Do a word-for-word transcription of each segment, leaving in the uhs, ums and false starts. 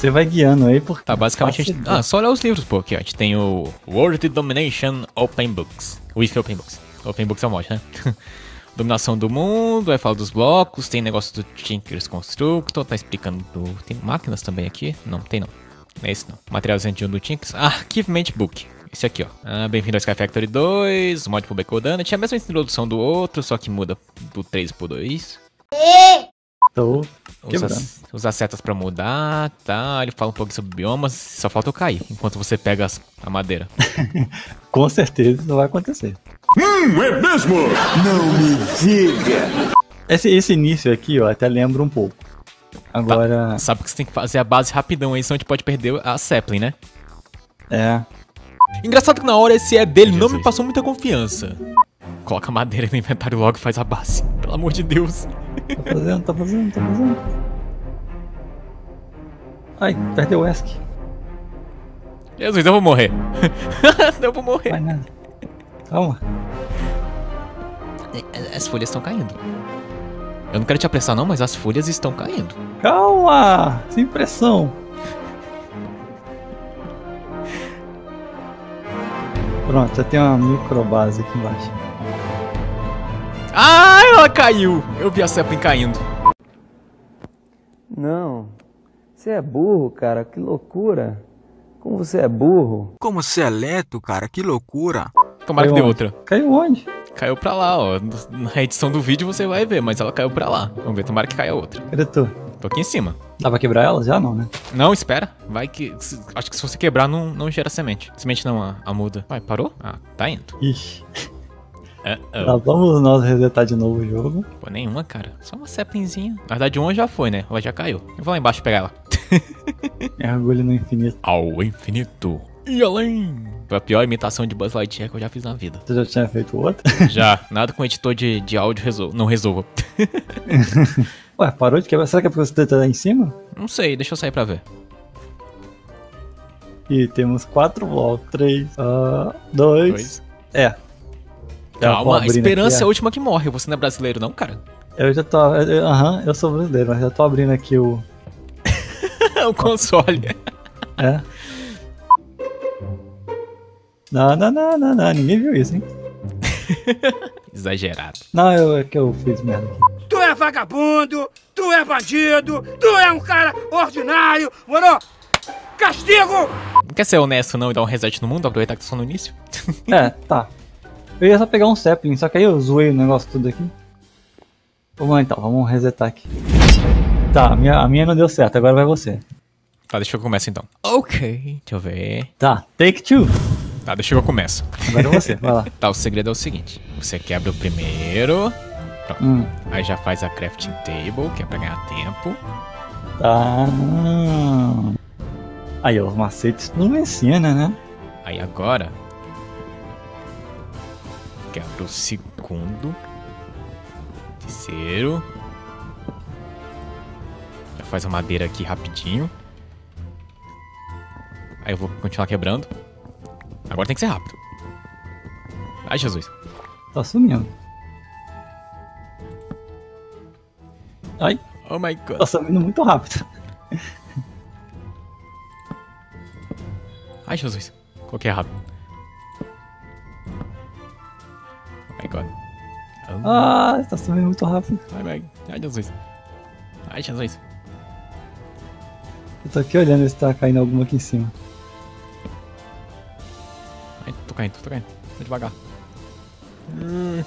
Você vai guiando aí porque... Tá, basicamente a gente... Ah, só olhar os livros, pô. Aqui, ó, a gente tem o World Domination Open Books. With Open Books. Open Books é um mod, né? Dominação do mundo, aí fala dos blocos, tem negócio do Tinkers Constructor, tá explicando do... Tem máquinas também aqui? Não, tem não. Não é esse não. Material cento e um do Tinkers. Ah, Archivement Book. Esse aqui, ó. Ah, bem-vindo ao Sky Factory dois, mod pro Becodana. Tinha a mesma introdução do outro, só que muda do três pro dois. Tô quebrando. Usar setas pra mudar, tá? Ele fala um pouco sobre biomas, só falta eu cair enquanto você pega as, a madeira. Com certeza isso vai acontecer. Hum, é mesmo? Não me diga! Esse, esse início aqui, ó, até lembra um pouco. Agora... Tá. Sabe que você tem que fazer a base rapidão aí, senão a gente pode perder a sapling, né? É... Engraçado que na hora esse é dele não me passou muita confiança. Coloca madeira no inventário logo e faz a base. Pelo amor de Deus. Tá fazendo, tá fazendo, tá fazendo. Ai, perdeu o Esk. Jesus, eu vou morrer. Eu vou morrer. Vai nada. Calma. As folhas estão caindo. Eu não quero te apressar não, mas as folhas estão caindo. Calma, sem pressão. Pronto, já tem uma microbase aqui embaixo. Ah, ela caiu! Eu vi a sapling caindo. Não, você é burro, cara, que loucura. Como você é burro. Como você é lento, cara, que loucura. Tomara que dê outra. Caiu onde? Caiu pra lá, ó. Na edição do vídeo você vai ver, mas ela caiu pra lá. Vamos ver, tomara que caia outra. Cadê tu? Tô aqui em cima. Dá pra quebrar ela? Já não, né? Não, espera. Vai que... Acho que se você quebrar, não, não gera semente. Semente não, a, a muda. Vai, parou? Ah, tá indo. Ixi. Uh-oh. Tá, vamos nós resetar de novo o jogo. Pô, nenhuma, cara. Só uma saplingzinha. Na verdade, uma já foi, né? Ela já caiu. Eu vou lá embaixo pegar ela. Mergulho no infinito. Ao infinito. E além. Foi a pior imitação de Buzz Lightyear que eu já fiz na vida. Você já tinha feito outra? Já. Nada com editor de, de áudio resol... não resolva. Ué, parou de quebrar? Será que é porque você tá lá em cima? Não sei, deixa eu sair pra ver. E temos quatro blocos. Três, uh, dois. dois. É. Calma, a esperança é a última que morre. Você não é brasileiro não, cara? Eu já tô... Aham, uh-huh, eu sou brasileiro, mas já tô abrindo aqui o... o console. É. Não, não, não, não, não, ninguém viu isso, hein? Exagerado. Não, eu, é que eu fiz merda aqui. Tu é vagabundo, tu é bandido, tu é um cara ordinário, mano! Castigo! Não quer ser honesto não e dar um reset no mundo, aproveitar que tá só no início? É, tá. Eu ia só pegar um sapling, só que aí eu zoei o negócio tudo aqui. Vamos lá então, vamos resetar aqui. Tá, a minha, a minha não deu certo, agora vai você. Tá, deixa eu começar então. Ok, deixa eu ver. Tá, take two. Tá, deixa eu começar. Agora é você, vai lá. Tá, o segredo é o seguinte. Você quebra o primeiro. Pronto. Hum. Aí já faz a crafting table, que é pra ganhar tempo. Tá. Aí, ó, os macetes não ensina, né? Aí agora... Quebra o segundo. Terceiro. Já faz a madeira aqui rapidinho. Aí eu vou continuar quebrando. Agora tem que ser rápido. Ai, Jesus. Tá sumindo. Ai. Oh my God. Tá sumindo muito rápido. Ai, Jesus. Coloquei rápido. Oh my God. Oh. Ah, tá sumindo muito rápido. Ai, meu. Ai, Jesus. Ai, Jesus. Eu tô aqui olhando se tá caindo alguma aqui em cima. Tô caindo, tô caindo. Tô devagar. Hum.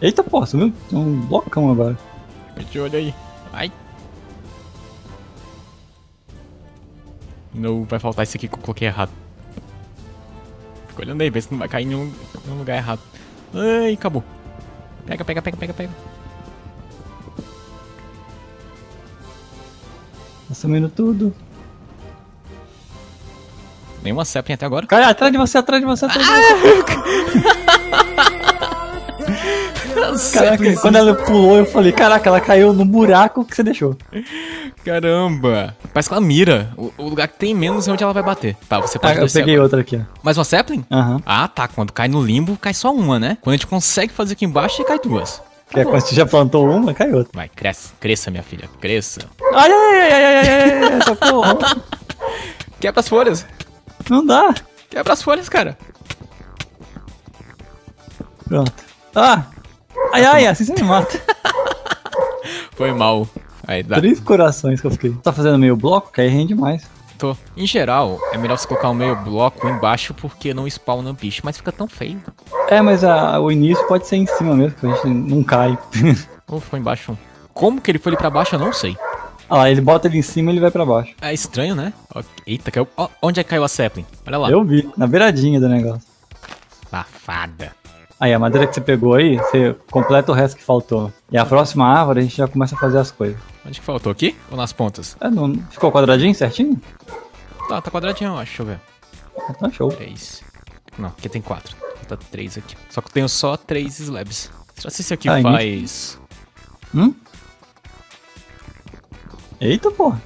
Eita, porra, sumiu um blocão agora. Fica de olho aí. Ai. Não, vai faltar esse aqui que eu coloquei errado. Fica olhando aí, vê se não vai cair em nenhum, nenhum lugar errado. Ai, acabou. Pega, pega, pega, pega, pega. Tá sumindo tudo. Nenhuma sapling até agora. Cara, atrás de você, atrás de você, atrás de você. Caraca, quando ela pulou eu falei, caraca, ela caiu no buraco que você deixou. Caramba. Parece que ela mira. O, o lugar que tem menos é onde ela vai bater. Tá, você pode ah, eu peguei agora. Outra aqui. Mais uma sapling? Aham. Uhum. Ah, tá. Quando cai no limbo, cai só uma, né? Quando a gente consegue fazer aqui embaixo, cai duas. Porque quando você já plantou uma, cai outra. Vai, cresce. Cresça, minha filha. Cresça. Ai, ai, ai, ai, ai, ai. Essa porra. Quebra as folhas. Não dá. Quebra as folhas, cara. Pronto. Ah! Ai, ai, assim você me mata. Foi mal. Aí dá. Três corações que eu fiquei. Tá fazendo meio bloco? Que aí rende mais. Tô. Em geral, é melhor você colocar o meio bloco embaixo porque não spawna bicho, mas fica tão feio. É, mas a, o início pode ser em cima mesmo, que a gente não cai. Ou foi embaixo. Como que ele foi ali pra baixo, eu não sei. Ah lá, ele bota ele em cima e ele vai pra baixo. É estranho, né? Eita, caiu. Ó, onde é que caiu a sapling? Olha lá. Eu vi, na beiradinha do negócio. Safada. Aí, a madeira que você pegou aí, você completa o resto que faltou. E a próxima árvore a gente já começa a fazer as coisas. Onde que faltou? Aqui? Ou nas pontas? É, não... Ficou quadradinho certinho? Tá, tá quadradinho, eu acho. Deixa eu ver. Ah, tá show. Três. Não, aqui tem quatro. Tá três aqui. Só que eu tenho só três slabs. Será que esse aqui ah, faz... Hum? Eita, porra.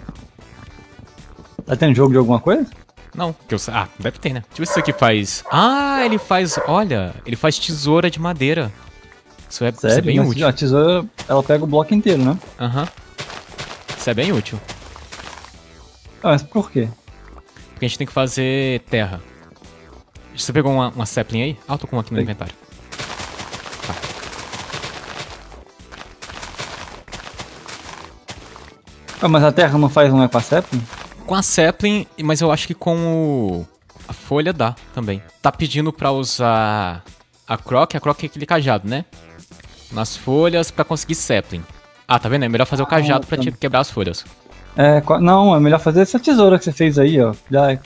Tá tendo jogo de alguma coisa? Não, que eu sei. Ah, deve ter, né? Deixa eu ver se isso aqui faz... Ah, ele faz... Olha, ele faz tesoura de madeira. Isso é, sério? Isso é bem mas, útil. A tesoura, ela pega o bloco inteiro, né? Aham. Uhum. Isso é bem útil. Ah, mas por quê? Porque a gente tem que fazer terra. Você pegou uma, uma sapling aí? Ah, eu tô com uma aqui no inventário. Tá. Ah, mas a terra não faz uma com a sapling? Com a sapling, mas eu acho que com o... a folha dá também. Tá pedindo pra usar a croc, a croc é aquele cajado, né? Nas folhas pra conseguir sapling. Ah, tá vendo? É melhor fazer o cajado ah, pra te quebrar as folhas. É, não, é melhor fazer essa tesoura que você fez aí, ó. Já...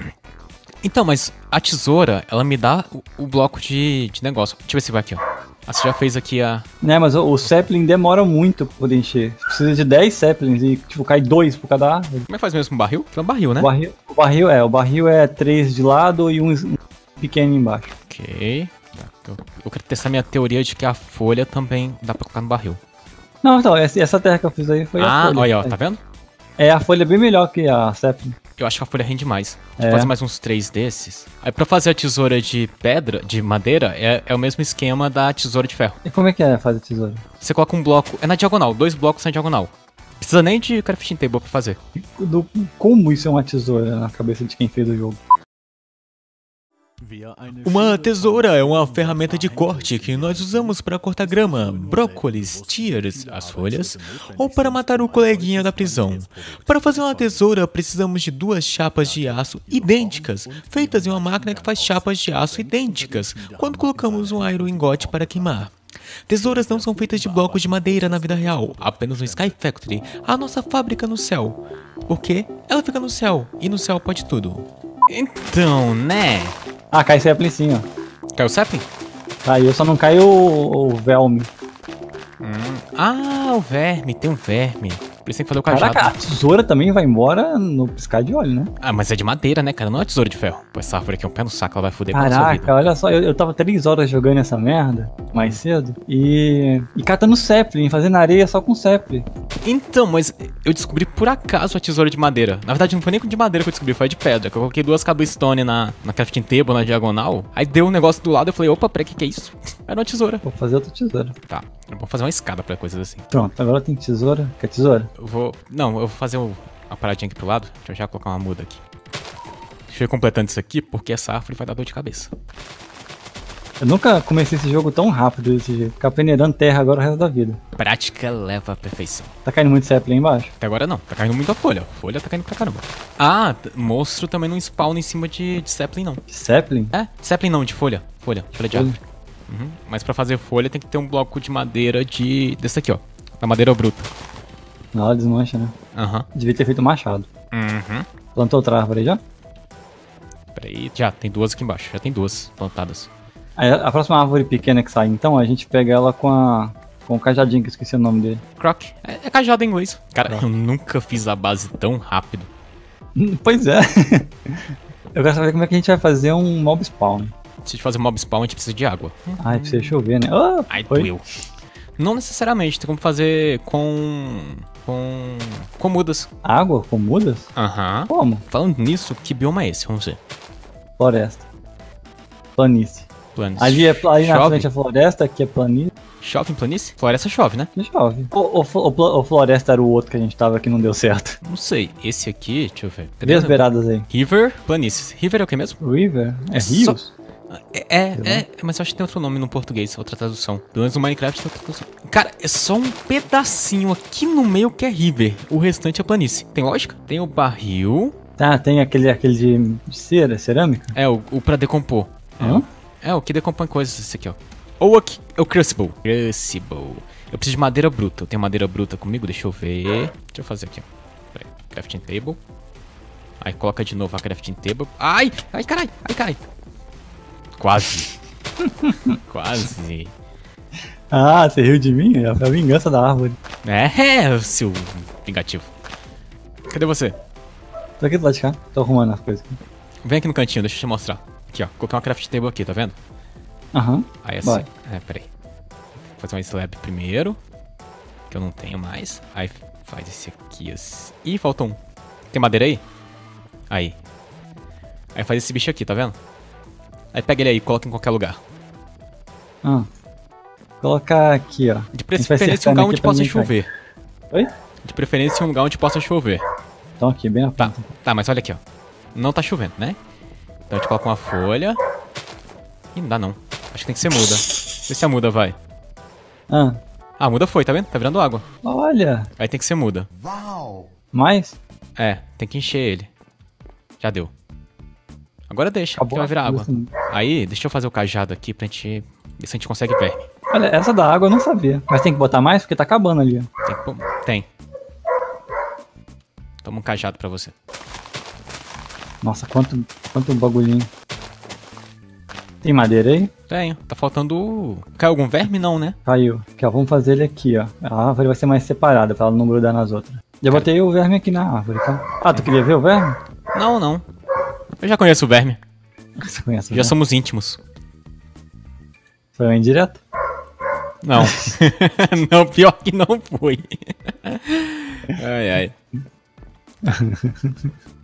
Então, mas a tesoura, ela me dá o, o bloco de, de negócio. Deixa eu ver se vai aqui, ó. Ah, você já fez aqui a... Né, mas o, o sapling demora muito pra poder encher. Você precisa de dez saplings e, tipo, cai dois por cada árvore. Como é que faz mesmo? Um barril? Foi um barril, né? O barril, o barril é, o barril é três de lado e um, um pequeno embaixo. Ok. Eu, eu quero testar minha teoria de que a folha também dá pra colocar no barril. Não, então, essa terra que eu fiz aí foi ah, a folha. Ah, olha, ó, tá vendo? É, a folha é bem melhor que a sapling. Eu acho que a folha rende mais. Vou é. fazer mais uns três desses. Aí pra fazer a tesoura de pedra, de madeira, é, é o mesmo esquema da tesoura de ferro. E como é que é fazer a tesoura? Você coloca um bloco, é na diagonal, dois blocos na diagonal. Precisa nem de crafting table pra fazer. Do, como isso é uma tesoura na cabeça de quem fez o jogo? Uma tesoura é uma ferramenta de corte que nós usamos para cortar grama, brócolis, tiras, as folhas, ou para matar o coleguinha da prisão. Para fazer uma tesoura, precisamos de duas chapas de aço idênticas, feitas em uma máquina que faz chapas de aço idênticas, quando colocamos um iron ingot para queimar. Tesouras não são feitas de blocos de madeira na vida real, apenas no Sky Factory, a nossa fábrica no céu. Porque ela fica no céu, e no céu pode tudo. Então, né... Ah, cai sapling sim, ó. Caiu sapling? Caiu, só não caiu o, o velme. Hum. Ah, o verme, tem um verme. Precisa fazer o cajado. Caraca, a tesoura também vai embora no piscar de olho, né? Ah, mas é de madeira, né, cara? Não é tesoura de ferro. Pô, essa árvore aqui é um pé no saco, ela vai foder. Caraca, olha só, eu, eu tava três horas jogando essa merda, mais cedo, e... E catando sapling, fazendo areia só com sapling. Então, mas eu descobri por acaso a tesoura de madeira. Na verdade, não foi nem de madeira que eu descobri, foi de pedra. Que eu coloquei duas cobblestone na, na crafting table, na diagonal. Aí deu um negócio do lado, eu falei, opa, peraí, que que é isso? Era uma tesoura. Vou fazer outra tesoura. Tá, eu vou fazer uma escada pra coisas assim. Pronto, agora tem tesoura. Quer tesoura? Eu vou... Não, eu vou fazer um, uma paradinha aqui pro lado. Deixa eu já colocar uma muda aqui. Deixa eu ir completando isso aqui, porque essa árvore vai dar dor de cabeça. Eu nunca comecei esse jogo tão rápido desse jeito. Ficar peneirando terra agora o resto da vida. Prática leva à perfeição. Tá caindo muito sapling aí embaixo? Até agora não. Tá caindo muito a folha. A folha tá caindo pra caramba. Ah, monstro também não spawna em cima de, de sapling, não. De sapling? É, sapling não, de folha. Folha, folha de árvore. Uhum. Mas pra fazer folha tem que ter um bloco de madeira de... desse aqui, ó. Da madeira bruta. Não, ela desmancha, né? Aham. Uhum. Devia ter feito machado. Uhum. Plantou outra árvore aí já? Peraí, já. Tem duas aqui embaixo. Já tem duas plantadas. A próxima árvore pequena que sai, então, a gente pega ela com a com o cajadinho, que eu esqueci o nome dele. Croc. É, é cajado em inglês. Cara, Croc. Eu nunca fiz a base tão rápido. Pois é. Eu quero saber como é que a gente vai fazer um mob spawn. Se a gente fazer um mob spawn, a gente precisa de água. Ah, precisa chover, né? Oh, ai, doeu. Não necessariamente, tem como fazer com... com... com mudas. Água? Com mudas? Aham. Uhum. Como? Falando nisso, que bioma é esse? Vamos ver. Floresta. Planície. Planície. Ali é ali na frente a floresta, aqui é planície. Chove em planície? Floresta chove, né? Chove. O, o, o, o floresta era o outro que a gente tava que não deu certo. Não sei. Esse aqui, deixa eu ver. Cadê as beiradas aí? River, planícies. River é o que mesmo? River? É, é rios? Só... É, é, é, mas eu acho que tem outro nome no português, outra tradução. Pelo menos no Minecraft tem outra tradução. Cara, é só um pedacinho aqui no meio que é river. O restante é planície. Tem lógica? Tem o barril. Tá, tem aquele, aquele de cera, cerâmica? É, o, o pra decompor. Hum? É, o que decompõe coisas, esse aqui, ó. Ou aqui, é o Crucible. Crucible. Eu preciso de madeira bruta. Eu tenho madeira bruta comigo? Deixa eu ver. Deixa eu fazer aqui, ó. Peraí. Crafting table. Aí coloca de novo a crafting table. Ai! Ai, carai! Ai, carai! Quase. Quase. Ah, você riu de mim? É a vingança da árvore. É, seu vingativo. Cadê você? Tô aqui do lado de cá. Tô arrumando as coisas. Vem aqui no cantinho, deixa eu te mostrar. Aqui, ó. Coloquei uma crafting table aqui, tá vendo? Aham. Uhum. Aí assim. Bora. É, peraí. Vou fazer uma slab primeiro. Que eu não tenho mais. Aí faz esse aqui assim. Ih, falta um. Tem madeira aí? Aí. Aí faz esse bicho aqui, tá vendo? Aí pega ele aí e coloca em qualquer lugar. Ah. Colocar aqui, ó. De preferência em um lugar onde possa chover. Oi? De preferência em um lugar onde possa chover. Então aqui, bem na ponta. Tá, tá, mas olha aqui, ó. Não tá chovendo, né? Então a gente coloca uma folha. Ih, não dá não. Acho que tem que ser muda. Vê se a muda vai. Ah. Ah, a muda foi, tá vendo? Tá virando água. Olha. Aí tem que ser muda. Uau. Mais? É, tem que encher ele. Já deu. Agora deixa, acabou, que vai virar água. Assim. Aí, deixa eu fazer o cajado aqui pra gente ver se a gente consegue verme. Olha, essa da água eu não sabia. Mas tem que botar mais porque tá acabando ali. Tem. Que... tem. Toma um cajado pra você. Nossa, quanto, quanto bagulhinho. Tem madeira aí? Tenho. Tá faltando... Caiu algum verme? Não, né? Caiu. Aqui, ó, vamos fazer ele aqui, ó. A árvore vai ser mais separada pra ela não grudar nas outras. Já botei Cara... o verme aqui na árvore, tá? Ah, tu queria ver o verme? Não, não. Eu já conheço o verme. Você conhece o verme? Já somos íntimos. Foi uma indireta? Não. Não, pior que não foi. Ai, ai.